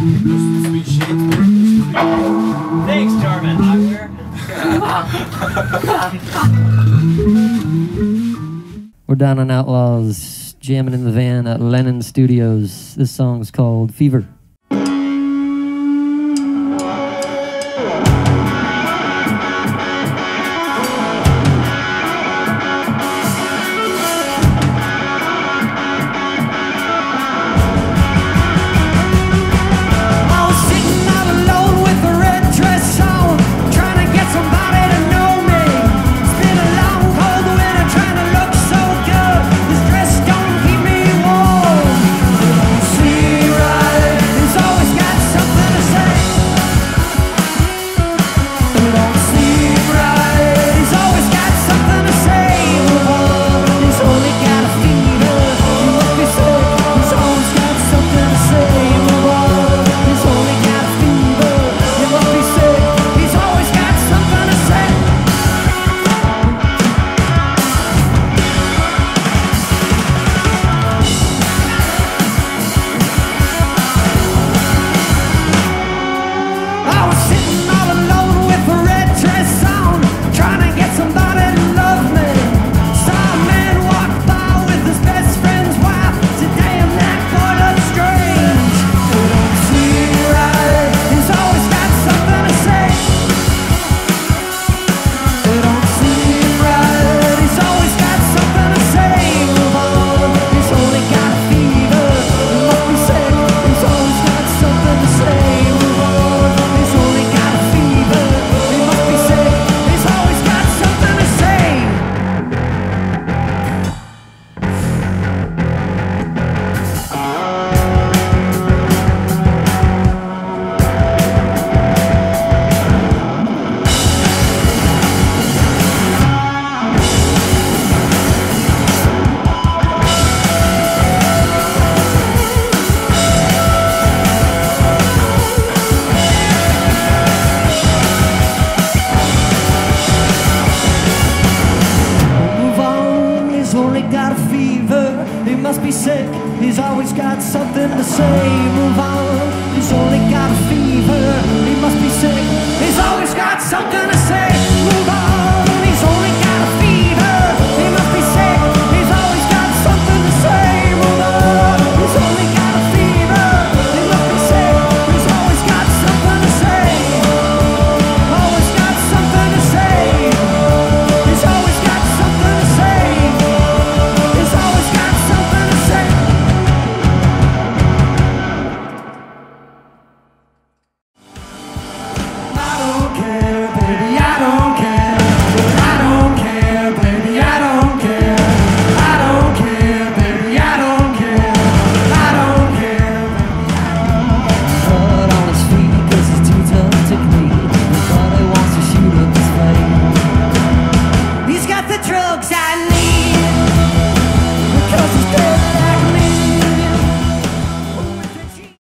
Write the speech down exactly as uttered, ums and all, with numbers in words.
Sweet shit. Thanks, Jarvan Hardware. We're Down on Outlaws, jamming in the van at Lennon Studios. This song's called Fever. Something to say.